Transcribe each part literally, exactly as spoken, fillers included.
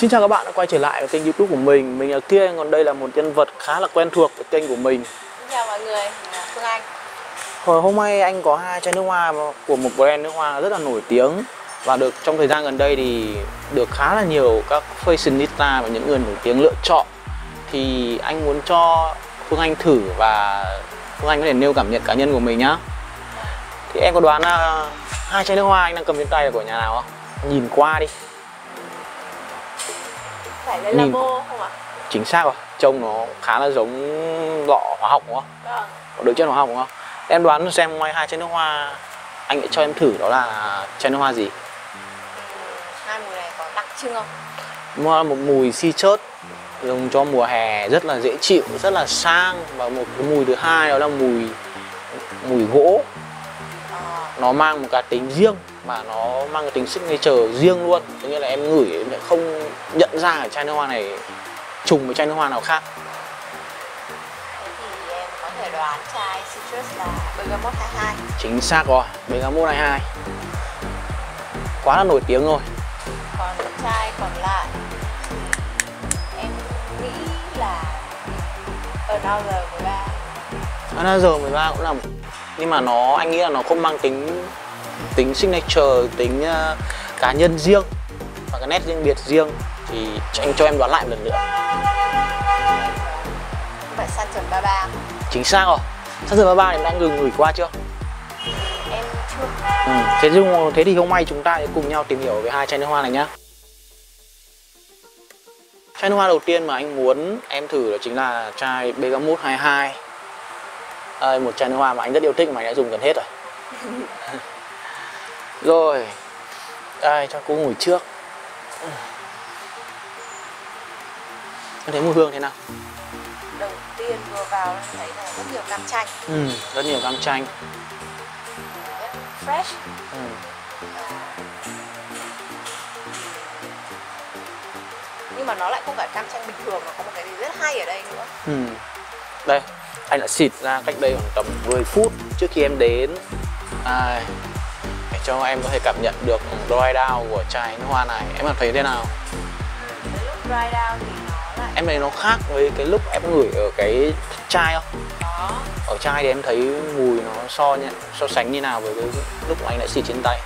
Xin chào các bạn đã quay trở lại với kênh YouTube của mình. Mình ở kia, còn đây là một nhân vật khá là quen thuộc của kênh của mình. Xin chào mọi người, Phương Anh. Hồi hôm nay anh có hai chai nước hoa của một brand nước hoa rất là nổi tiếng và được trong thời gian gần đây thì được khá là nhiều các fashionista và những người nổi tiếng lựa chọn. Thì anh muốn cho Phương Anh thử và Phương Anh có thể nêu cảm nhận cá nhân của mình nhá. Thì em có đoán là hai chai nước hoa anh đang cầm trên tay là của nhà nào không? Nhìn qua đi. Phải Le Labo không ạ? Chính xác rồi, trông nó khá là giống lọ hóa học đúng không? Vâng. Có đựng chất hóa học đúng không? Em đoán xem ngoài hai chai nước hoa anh lại cho em thử đó là chai nước hoa gì? Hai mùi này có đặc trưng không? Nó là một mùi si chớt dùng cho mùa hè rất là dễ chịu, rất là sang, và một cái mùi thứ hai đó là mùi mùi gỗ. À. Nó mang một cái tính riêng mà nó mang cái tính signature riêng luôn, có nghĩa là em ngửi em lại không nhận ra ở chai nước hoa này trùng với chai nước hoa nào khác. Thế thì em có thể đoán chai citrus là Bergamote hai mươi hai. Chính xác rồi, Bergamote hai mươi hai. Quá là nổi tiếng rồi. Còn chai còn lại em nghĩ là Another mười ba. Another mười ba cũng là, nhưng mà nó anh nghĩ là nó không mang tính tính signature, tính uh, cá nhân riêng và cái nét riêng biệt riêng, thì anh cho em đoán lại một lần nữa. Không phải Santal ba mươi ba. Chính xác rồi. Santal ba mươi ba em đã ngừng gửi qua chưa? Em chưa. Ừ. Thế, thế thì hôm nay chúng ta sẽ cùng nhau tìm hiểu về hai chai nước hoa này nhá. Chai nước hoa đầu tiên mà anh muốn em thử đó chính là chai Bergamote hai mươi hai. À, một chai nước hoa mà anh rất yêu thích mà anh đã dùng gần hết rồi. Rồi, đây cho cô ngồi trước. Em thấy mùi hương thế nào? Đầu tiên vừa vào em thấy là rất nhiều cam chanh. Ừ, rất nhiều cam chanh. Rất fresh. Ừ. À. Nhưng mà nó lại không phải cam chanh bình thường, mà có một cái gì rất hay ở đây nữa. Ừ. Đây, anh đã xịt ra cách đây khoảng tầm mười phút trước khi em đến. Đây. Cho em có thể cảm nhận được dry down của chai nước hoa này. Em cảm thấy thế nào? Ừ, cái lúc dry down thì nó lại... Em thấy nó khác với cái lúc em ngửi ở cái chai không? Đó. Ở chai thì em thấy mùi nó so nhé, so sánh như nào với cái lúc mà anh đã xịt trên tay.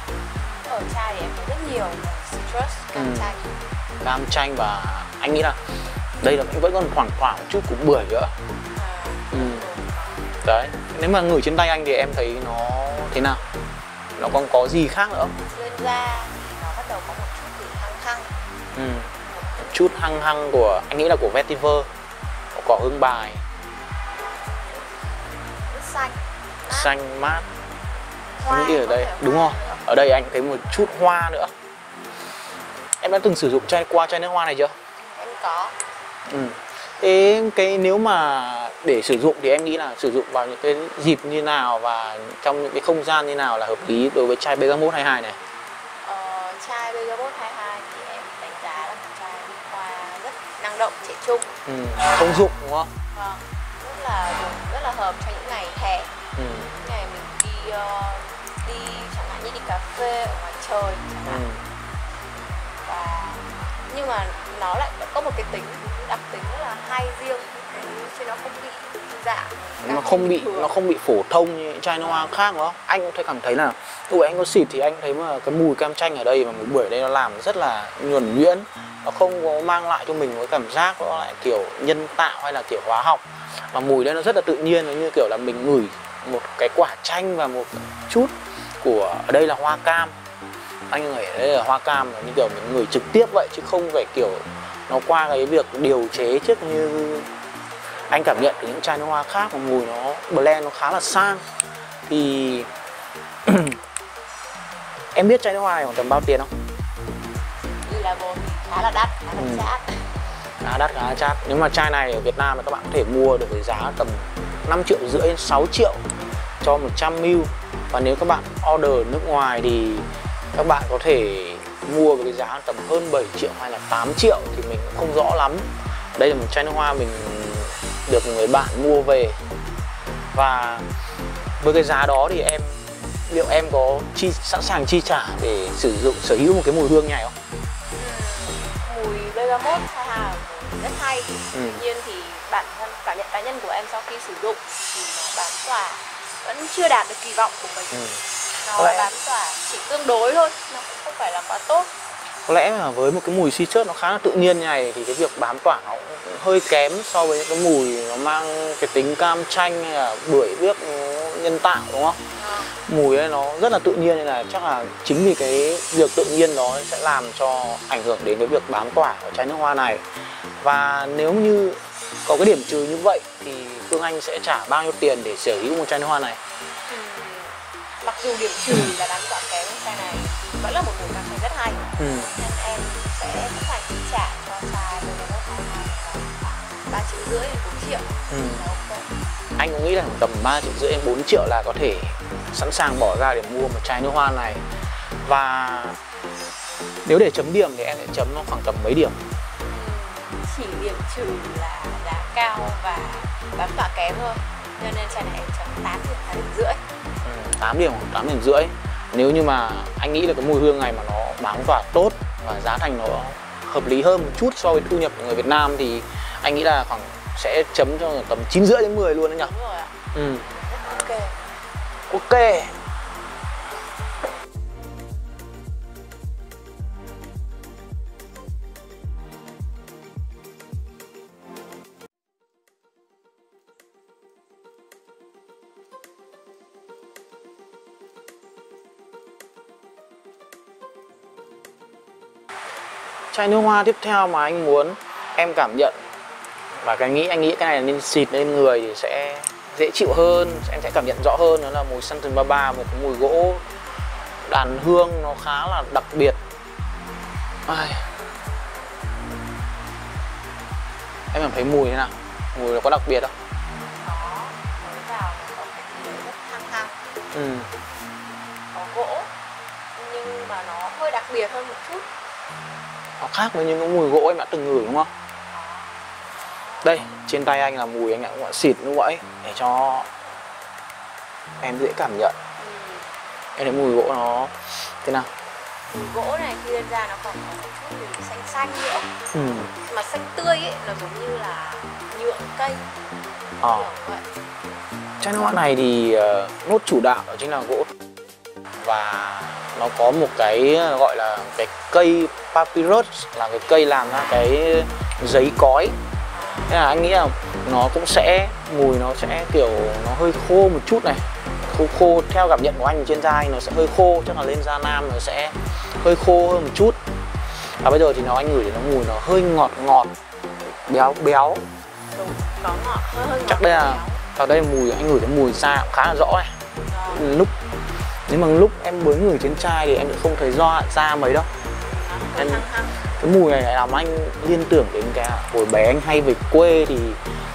Ở chai thì em thấy rất nhiều citrus, cam ừ. chanh. Cam chanh, và anh nghĩ là đây là vẫn còn khoảng khoảng chút của bưởi nữa. À, ừ. Đấy, nếu mà ngửi trên tay anh thì em thấy nó thế nào? Nó còn có gì khác nữa? Lên da thì nó bắt đầu có một chút gì hăng hăng. Ừ. Một chút hăng hăng của, anh nghĩ là của vetiver, của cỏ hương bài. Rất xanh, mát. Xanh, mát. Hoa nghĩ ở đây, đúng không? Nữa. Ở đây anh thấy một chút hoa nữa. Em đã từng sử dụng chai qua chai nước hoa này chưa? Em có. Ừ. Thế cái nếu mà để sử dụng thì em nghĩ là sử dụng vào những cái dịp như nào và trong những cái không gian như nào là hợp lý đối với chai Bergamote hai mươi hai này? Ờ, chai Bergamote hai mươi hai thì em đánh giá là một chai nước hoa rất năng động, trẻ trung. Ừ, thông dụng đúng không? Vâng, rất là dùng, rất là hợp cho những ngày hè. Ừ. Những ngày mình đi, đi chẳng hạn như đi cà phê ở ngoài trời chẳng hạn. Ừ. Và nhưng mà nó lại có một cái tính đặc tính rất là hay riêng, chứ nó không bị dạng, nó không bị thường. Nó không bị phổ thông như chai nước hoa khác đúng không? Anh cũng thấy cảm thấy là tụi anh có xịt thì anh thấy mà cái mùi cam chanh ở đây và mùi bưởi ở đây nó làm rất là nhuần nhuyễn, nó không có mang lại cho mình cái cảm giác nó lại kiểu nhân tạo hay là kiểu hóa học, mà mùi đây nó rất là tự nhiên, nó như kiểu là mình ngửi một cái quả chanh và một chút của ở đây là hoa cam. Anh ngửi ở đây là hoa cam, nó như kiểu mình ngửi trực tiếp vậy, chứ không phải kiểu nó qua cái việc điều chế trước như anh cảm nhận từ những chai nước hoa khác, mà mùi nó blend nó khá là sang. Thì em biết chai nước hoa này khoảng tầm bao tiền không? Như là một khá là đắt, khá là ừ. chát. Khá đắt, khá là chát. Nếu mà chai này ở Việt Nam thì các bạn có thể mua được với giá tầm năm triệu rưỡi đến sáu triệu cho một trăm mi li lít. Và nếu các bạn order nước ngoài thì các bạn có thể mua với cái giá tầm hơn bảy triệu hay là tám triệu, thì mình cũng không rõ lắm. Đây là một chai nước hoa mình được người bạn mua về, và với cái giá đó thì em liệu em có chi sẵn sàng chi trả để sử dụng sở hữu một cái mùi hương này không? Mùi Bergamote hai mươi hai rất hay. Ừ. Tuy nhiên thì bản thân cảm nhận cá nhân của em sau khi sử dụng thì nó bán tỏa vẫn chưa đạt được kỳ vọng của mình. Ừ. Nó có lẽ... bán tỏa chỉ tương đối thôi, nó cũng không phải là quá tốt. Có lẽ là với một cái mùi si chớt nó khá là tự nhiên như này thì cái việc bám tỏa nó cũng hơi kém so với những cái mùi nó mang cái tính cam chanh hay là bưởi biếc nhân tạo, đúng không? À. Mùi ấy nó rất là tự nhiên nên là chắc là chính vì cái việc tự nhiên đó sẽ làm cho ảnh hưởng đến cái việc bám tỏa của trái nước hoa này. Và nếu như có cái điểm trừ như vậy thì Phương Anh sẽ trả bao nhiêu tiền để sở hữu một chai nước hoa này? Ừ. Mặc dù điểm trừ là bám tỏa kém chai này vẫn là một mùi cam chanh rất hay. Ừ. Nên em sẽ cũng phải trả cho chai ba triệu rưỡi đến bốn triệu. Ừ. Anh cũng nghĩ là tầm ba triệu rưỡi đến bốn triệu là có thể sẵn sàng bỏ ra để mua một chai nước hoa này. Và nếu để chấm điểm thì em sẽ chấm nó khoảng tầm mấy điểm? Chỉ điểm trừ là giá cao và bám tỏa kém thôi, cho nên chai này em chấm tám điểm, tám điểm rưỡi. Ừ, tám điểm, tám điểm rưỡi. Nếu như mà anh nghĩ là cái mùi hương này mà nó bám tỏa tốt và giá thành nó hợp lý hơn một chút so với thu nhập của người Việt Nam thì anh nghĩ là khoảng sẽ chấm cho tầm chín rưỡi đến mười luôn đấy nhỉ? Đúng rồi ạ. Ừ. Ok. Ok. Chai nước hoa tiếp theo mà anh muốn em cảm nhận và cái nghĩ anh nghĩ cái này nên xịt lên người thì sẽ dễ chịu hơn, em sẽ cảm nhận rõ hơn, đó là mùi Santal ba mươi ba, một mùi gỗ đàn hương nó khá là đặc biệt. Ai. Em cảm thấy mùi thế nào? Mùi nó có đặc biệt không? Nó mới vào có cái mùi rất thăng thăng. Ừ. Có gỗ nhưng mà nó hơi đặc biệt hơn một chút. Nó khác với những cái mùi gỗ em đã từng ngửi đúng không? Đây, trên tay anh là mùi anh đã gọi xịt như vậy để cho em dễ cảm nhận. Ừ. Em thấy mùi gỗ nó thế nào? Mùi gỗ này khi lên ra nó còn có một chút mùi xanh xanh nữa. Ừ. Mà xanh tươi ấy, nó giống như là nhựa cây. Ờ. Chai nước hoa này thì uh, nốt chủ đạo đó chính là gỗ. Và nó có một cái gọi là cái cây Papyrus, là cái cây làm ra cái giấy cói. Thế là anh nghĩ là nó cũng sẽ, mùi nó sẽ kiểu nó hơi khô một chút này. Khô khô, theo cảm nhận của anh trên da anh nó sẽ hơi khô, chắc là lên da nam nó sẽ hơi khô hơn một chút. Và bây giờ thì nó anh ngửi thì nó mùi nó hơi ngọt ngọt, béo béo. Đúng, có ngọt, hơi ngọt. Chắc đây là, ở đây mùi anh ngửi cái mùi da cũng khá là rõ này. Lúc, nếu mà lúc em mới ngửi trên chai thì em cũng không thấy do da mấy đâu. Em, cái mùi này làm anh liên tưởng đến cái hồi bé anh hay về quê thì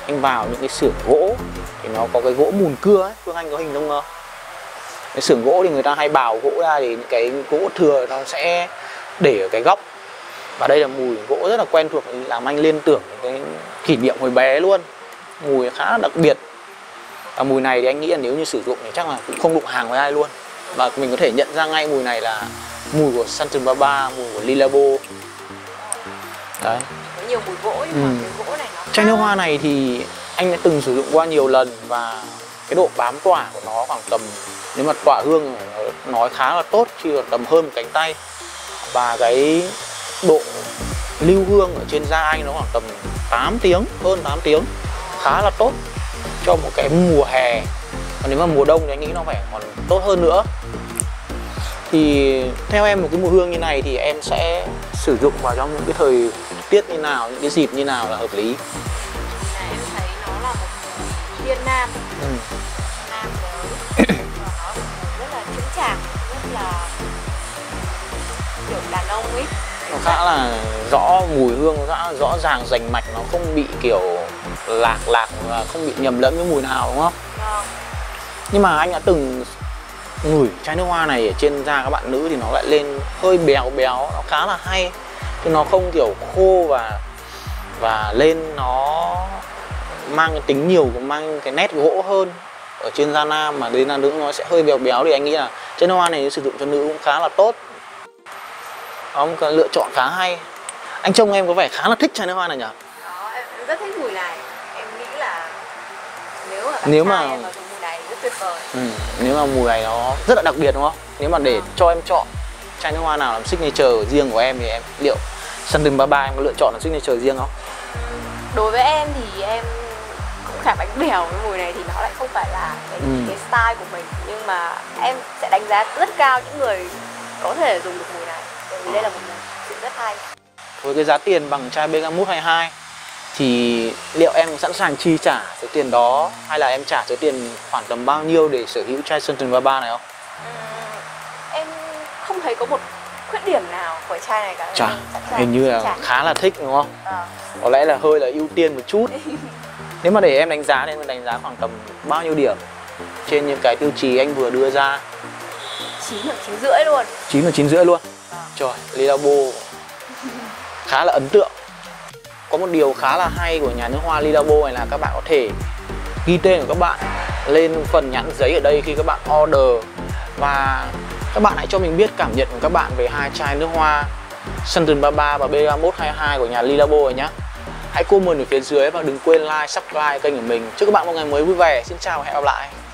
anh vào những cái xưởng gỗ thì nó có cái gỗ mùn cưa ấy, Phương Anh có hình dung không? Cái xưởng gỗ thì người ta hay bào gỗ ra thì những cái gỗ thừa nó sẽ để ở cái góc. Và đây là mùi gỗ rất là quen thuộc, làm anh liên tưởng đến cái kỷ niệm hồi bé luôn. Mùi khá là đặc biệt. Và mùi này thì anh nghĩ là nếu như sử dụng thì chắc là cũng không đụng hàng với ai luôn. Và mình có thể nhận ra ngay mùi này là mùi của Santal ba mươi ba, mùi của Le Labo. Đấy. Có nhiều mùi gỗ nhưng mà ừ. cái gỗ này nó... Chai nước hoa này thì anh đã từng sử dụng qua nhiều lần và cái độ bám tỏa của nó khoảng tầm, nếu mà tỏa hương nói khá là tốt, chỉ là tầm hơn một cánh tay. Và cái độ lưu hương ở trên da anh nó khoảng tầm tám tiếng, hơn tám tiếng, khá là tốt cho một cái mùa hè. Còn nếu mà mùa đông thì anh nghĩ nó phải còn tốt hơn nữa. Thì theo em một cái mùi hương như này thì em sẽ sử dụng vào trong những cái thời tiết như nào, những cái dịp như nào là hợp lý? Này em thấy nó là một mùi thiên nam. Ừ. Nam giới. Và nó là một mùi rất là chững chạc, rất là kiểu đàn ông ấy. Nó khá là rõ, mùi hương rõ, rõ ràng, rành mạch, nó không bị kiểu lạc lạc và không bị nhầm lẫn với mùi nào đúng không? Vâng. Nhưng mà anh đã từng ngửi chai nước hoa này ở trên da các bạn nữ thì nó lại lên hơi béo béo, nó khá là hay. Chứ nó không kiểu khô và và lên, nó mang cái tính nhiều, mang cái nét gỗ hơn ở trên da nam mà đến da nữ nó sẽ hơi béo béo, thì anh nghĩ là chai nước hoa này sử dụng cho nữ cũng khá là tốt. Nó một cái lựa chọn khá hay. Anh trông em có vẻ khá là thích chai nước hoa này nhỉ? Đó, em rất thích mùi này. Em nghĩ là nếu mà nếu mà em vào mùi này rất tuyệt vời. Ừ, nếu mà mùi này nó rất là đặc biệt đúng không? Nếu mà để ừ. cho em chọn chai nước hoa nào làm signature riêng của em thì em liệu Santal ba mươi ba em có lựa chọn là signature riêng không? Ừ, đối với em thì em cũng khá bánh bèo, cái mùi này thì nó lại không phải là cái, ừ. cái style của mình, nhưng mà em sẽ đánh giá rất cao những người có thể dùng được mùi này, bởi vì đây là một chuyện rất hay. Với cái giá tiền bằng chai Bergamote hai mươi hai thì liệu em sẵn sàng chi trả số tiền đó hay là em trả số tiền khoảng tầm bao nhiêu để sở hữu chai Santal ba mươi ba này không? Ừ, em không thấy có một khuyết điểm nào của chai này cả. Chà, hình như là chả. khá là thích đúng không? À. Có lẽ là hơi là ưu tiên một chút. Nếu mà để em đánh giá thì em đánh giá khoảng tầm bao nhiêu điểm trên những cái tiêu chí anh vừa đưa ra? chín và chín rưỡi luôn. chín và chín rưỡi luôn. À. Trời, Le Labo khá là ấn tượng. Có một điều khá là hay của nhà nước hoa Le Labo này là các bạn có thể ghi tên của các bạn lên phần nhãn giấy ở đây khi các bạn order, và các bạn hãy cho mình biết cảm nhận của các bạn về hai chai nước hoa Santal ba mươi ba và Bergamote hai mươi hai của nhà Le Labo này nhé. Hãy comment ở phía dưới và đừng quên like, subscribe kênh của mình. Chúc các bạn một ngày mới vui vẻ. Xin chào và hẹn gặp lại.